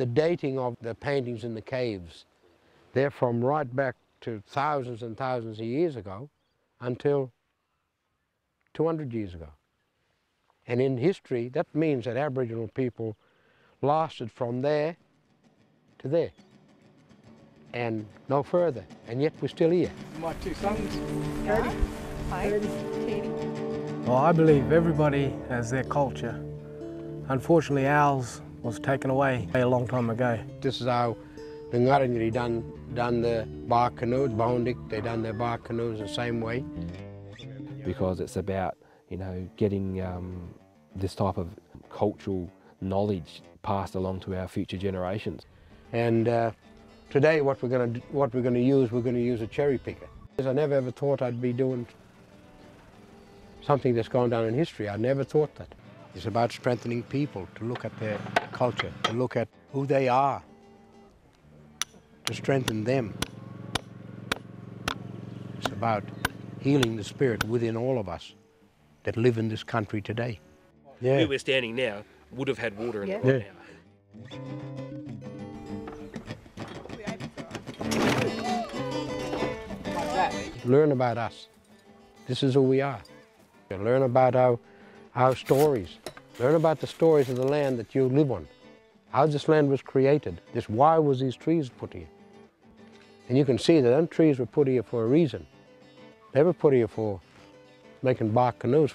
the dating of the paintings in the caves. They're from right back to thousands and thousands of years ago until 200 years ago. And in history, that means that Aboriginal people lasted from there to there and no further, and yet we're still here. My two sons, Katie. Hi. Katie. Well, I believe everybody has their culture. Unfortunately, ours was taken away a long time ago. This is how the Ngarrindjeri done their bark canoes, Boandik, they done their bark canoes the same way. Because it's about, you know, getting this type of cultural knowledge passed along to our future generations. And today, we're going to use a cherry picker. I never ever thought I'd be doing something that's gone down in history. I never thought that. It's about strengthening people to look at their culture, to look at who they are, to strengthen them. It's about healing the spirit within all of us that live in this country today. Yeah. Where we're standing now would have had water in it right now. Learn about us. This is who we are. Learn about our stories. Learn about the stories of the land that you live on. How this land was created. This, why was these trees put here? And you can see that them trees were put here for a reason. They were put here for making bark canoes.